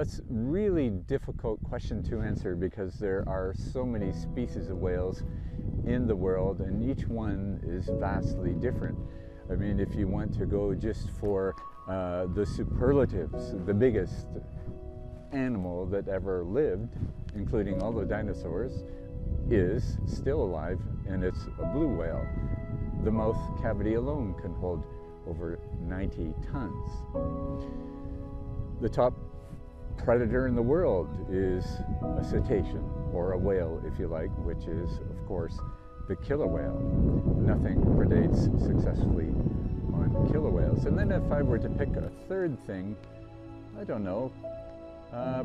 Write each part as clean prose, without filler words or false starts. that's really difficult question to answer because there are so many species of whales in the world and each one is vastly different. I mean, if you want to go just for the superlatives, the biggest animal that ever lived, including all the dinosaurs, is still alive, and it's a blue whale. The mouth cavity alone can hold over 90 tons. The top predator in the world is a cetacean, or a whale if you like, which is of course the killer whale. Nothing predates successfully on killer whales. And then if I were to pick a third thing, I don't know,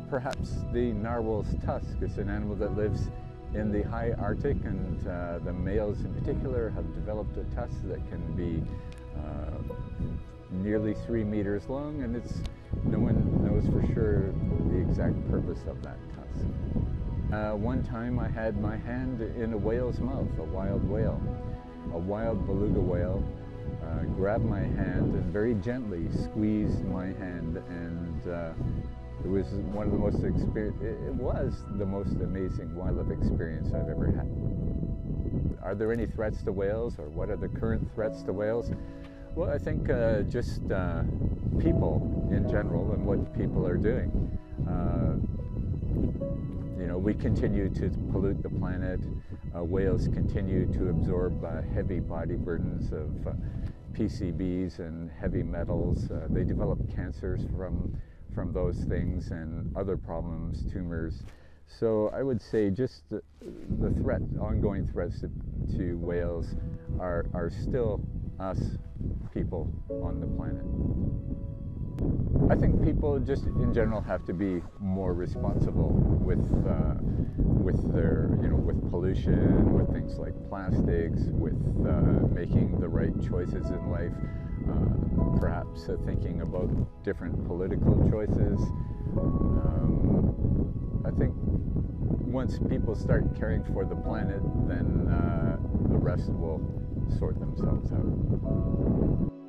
perhaps the narwhal's tusk. It's an animal that lives in the high Arctic, and the males in particular have developed a tusk that can be nearly 3 meters long, and it's, no one knows for sure the exact purpose of that tusk. One time I had my hand in a whale's mouth, a wild whale. A wild beluga whale grabbed my hand and very gently squeezed my hand, and it was one of the most amazing wildlife experience I've ever had. Are there any threats to whales, or what are the current threats to whales? Well, I think just people in general and what people are doing. You know, we continue to pollute the planet. Whales continue to absorb heavy body burdens of PCBs and heavy metals. They develop cancers from those things and other problems, tumors. So I would say just ongoing threats to whales are still us people on the planet. I think people just in general have to be more responsible with their, with pollution, with things like plastics, with making the right choices in life. Perhaps thinking about different political choices. I think once people start caring for the planet, then the rest will sort themselves out.